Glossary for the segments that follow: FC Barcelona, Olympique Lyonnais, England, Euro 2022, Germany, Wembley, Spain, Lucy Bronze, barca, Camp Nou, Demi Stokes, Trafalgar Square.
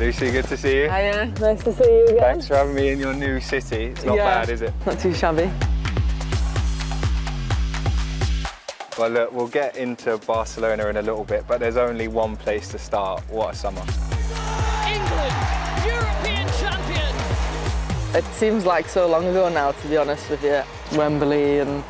Lucy, good to see you. Hiya, nice to see you again. Thanks for having me in your new city. It's not bad, is it? Not too shabby. Well, look, we'll get into Barcelona in a little bit, but there's only one place to start. What a summer. England, European champions! It seems like so long ago now, to be honest with you. Wembley and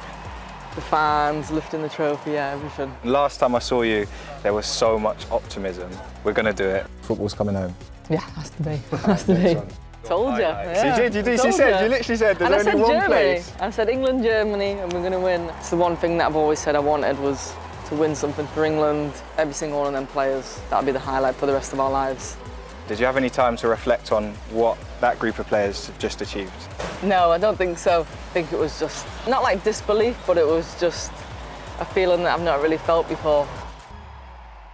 the fans, lifting the trophy, everything. Last time I saw you, there was so much optimism. We're going to do it. Football's coming home. Yeah, has to be. Has to be. Told you. Yeah. She did. You did. She said. You literally said there's only one place. I said England, Germany, and we're going to win. It's the one thing that I've always said I wanted was to win something for England. Every single one of them players. That'd be the highlight for the rest of our lives. Did you have any time to reflect on what that group of players have just achieved? No, I don't think so. I think it was just not like disbelief, but it was just a feeling that I've not really felt before.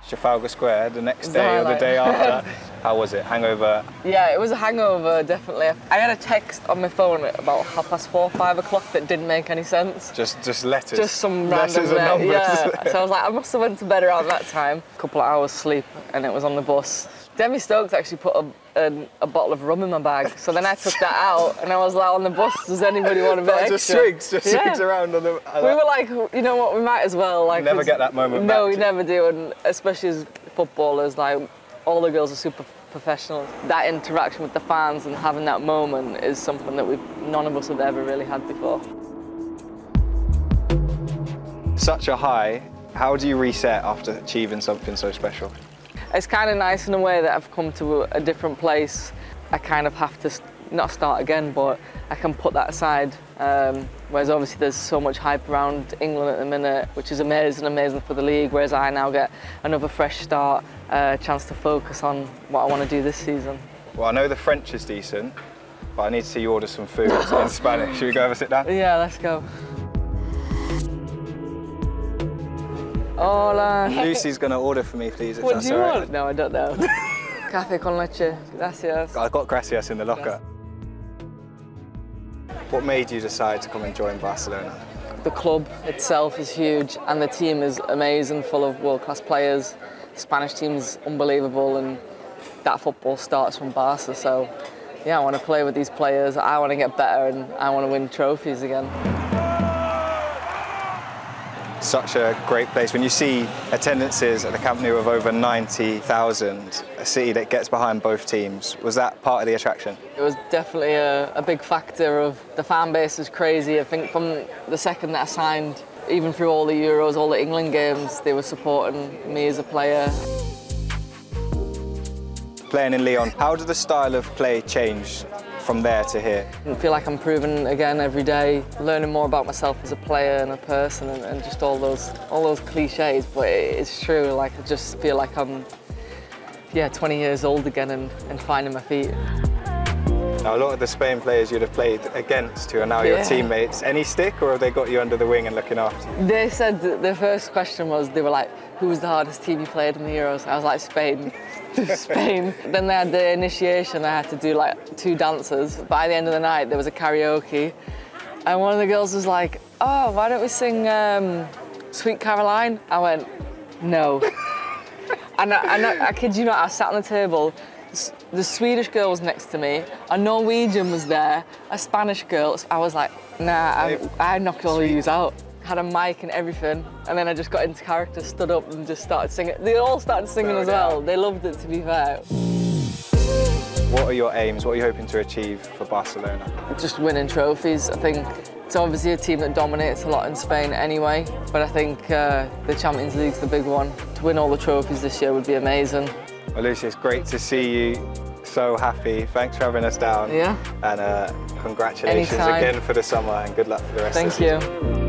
Trafalgar Square the next day or the day after. How was it? Hangover? Yeah, it was a hangover, definitely. I had a text on my phone at about 4:30, 5 o'clock that didn't make any sense. Just letters? Just some random letters. Yeah. So I was like, I must have went to bed around that time. A couple of hours sleep and it was on the bus. Demi Stokes actually put a bottle of rum in my bag, so then I took that out and I was like, on the bus, does anybody want a bit extra? Just swigs around on the... We were like, you know what, we might as well. Like, never get that moment back. No, we never do, and especially as footballers, like, all the girls are super professional. That interaction with the fans and having that moment is something that none of us have ever really had before. Such a high. How do you reset after achieving something so special? It's kind of nice in a way that I've come to a different place. I kind of have to not start again, but I can put that aside. Whereas obviously there's so much hype around England at the minute, which is amazing, amazing for the league, whereas I now get another fresh start, a chance to focus on what I want to do this season. Well, I know the French is decent, but I need to see you order some food in Spanish. Should we go have a sit down? Yeah, let's go. Hola. Lucy's going to order for me, please, if what that's all right. What do you want? No, I don't know. Café con leche. Gracias. I've got gracias in the locker. Yes. What made you decide to come and join Barcelona? The club itself is huge and the team is amazing, full of world-class players. The Spanish team's unbelievable and that football starts from Barca, so yeah, I want to play with these players. I want to get better and I want to win trophies again. Such a great place. When you see attendances at the Camp Nou of over 90,000, a city that gets behind both teams, was that part of the attraction? It was definitely a big factor of the fan base is crazy. I think from the second that I signed, even through all the Euros, all the England games, they were supporting me as a player. Playing in Lyon, how did the style of play change from there to here? I feel like I'm proving again every day, learning more about myself as a player and a person, and just all those cliches, but it's true. Like, I just feel like I'm 20 years old again and finding my feet. Now, a lot of the Spain players you'd have played against who are now your teammates, any stick or have they got you under the wing and looking after you? They said their first question was, they were like, who was the hardest team you played in the Euros? I was like, Spain. Spain. Then they had the initiation, I had to do like 2 dances. By the end of the night, there was a karaoke and one of the girls was like, oh, why don't we sing Sweet Caroline? I went, no. And I kid you not, I sat on the table. The Swedish girl was next to me, a Norwegian was there, a Spanish girl. I was like, nah, I knocked all of these out. Had a mic and everything, and then I just got into character, stood up and just started singing. They all started singing as well. They loved it, to be fair. What are your aims? What are you hoping to achieve for Barcelona? Just winning trophies. I think it's obviously a team that dominates a lot in Spain anyway, but I think the Champions League's the big one. To win all the trophies this year would be amazing. Well, Lucy, it's great to see you. So happy. Thanks for having us down. Yeah. And congratulations again for the summer and good luck for the rest of the season. Thank you.